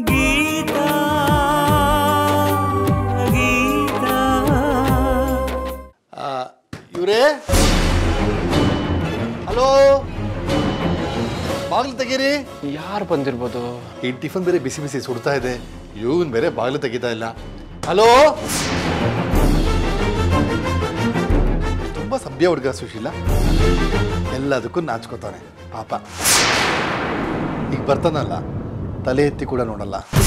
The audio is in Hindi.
गीता गीता इवरे हलो बागल तगीरी यार बंदिरबोदु ई टिफिन बेरे बिसी बिसी सुडता इदे यून बेरे बागल तगीता इल्ल हलो तुम्बा सभ्य हुडुग सुशीला एल्लदक्कू नाच्कोताने पाप ಈಗ ಬರ್ತಾನಲ್ಲ ತಲೆ ಎತ್ತಿ ಕೂಡ ನೋಡಲ್ಲ।